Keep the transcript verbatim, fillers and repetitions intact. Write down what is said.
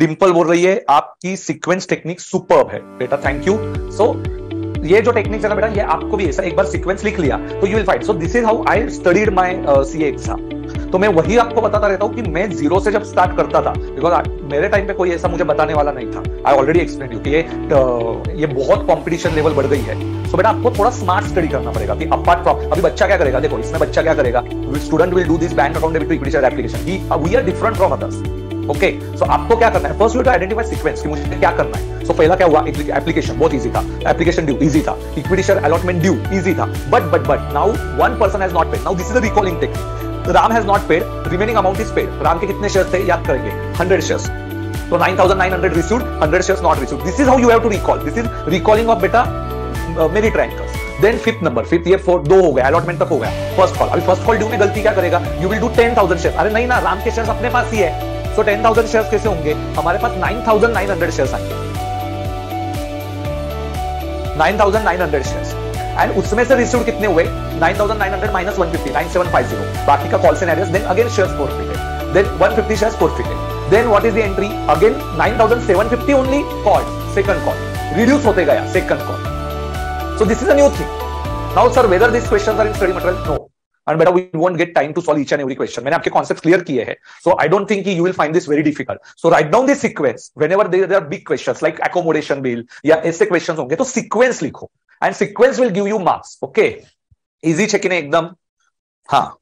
डिम्पल बोल रही है आपकी सीक्वेंस टेक्निक सुपर्ब है बेटा, थैंक यू। सो ये जो टेक्निक्स है ना बेटा, ये आपको भी ऐसा एक बार सीक्वेंस लिख लिया तो you will find. So this is how I studied my CA exam. तो मैं वही आपको बताता रहता हूँ कि मैं जीरो से जब स्टार्ट करता था, बिकॉज मेरे टाइम पे कोई ऐसा मुझे बताने वाला नहीं था। आई ऑलरेडी एक्सप्लेन यू कि ये ये बहुत कॉम्पिटिशन लेवल बढ़ गई है। सो बेटा आपको थोड़ा स्मार्ट स्टडी करना पड़ेगा कि अपार्ट फ्रॉम अभी बच्चा क्या करेगा, देखो इसमें बच्चा क्या करेगा, student will do this bank account debit to equity share application, we are different from others. Okay so आपको क्या करना है, first you to identify sequence कि मुझे क्या करना है। सो पहला क्या हुआ, एप्लीकेशन बहुत इजी था, एप्लीकेशन ड्यू इजी था, equity share allotment due easy था, but but but now one person has not paid, now this is the recalling technique. Ram has not paid, remaining amount is paid. Ram के कितने shares थे याद करेंगे, hundred shares. तो nine thousand nine hundred received, hundred shares not received. This is how you have to recall, this is recalling of बेटा merit rankers. Then fifth number, fifth ये four दो हो गया, अलॉटमेंट तक हो गया। फर्स्ट कॉल, अभी फर्स्ट कॉल ड्यू में गलती क्या करेगा, you will do ten thousand share. अरे नहीं ना, राम के शेयर्स अपने पास ही है, तो टेन थाउजेंड शेयर्स कैसे होंगे, हमारे पास nine thousand nine hundred shares आएंगे, nine thousand nine hundred shares. And उसमें से रिसीव्ड कितने हुए, nine thousand nine hundred minus one fifty, nine thousand seven hundred fifty. बाकी का call scenarios, then again shares forfeited, then one fifty shares forfeited. Then what is the entry, again nine thousand seven hundred fifty only call, second call reduce होते गया, second call. So this is a new thing. Now sir whether this questions are in study material, no. And बेटा we won't get time to solve each and every question. मैंने आपके concept clear किए हैं, so I don't think you will find this very difficult. So write down the sequence whenever there are big questions like accommodation bill या ऐसे questions होंगे तो sequence लिखो and sequence will give you marks. Okay, easy check in एकदम, हाँ।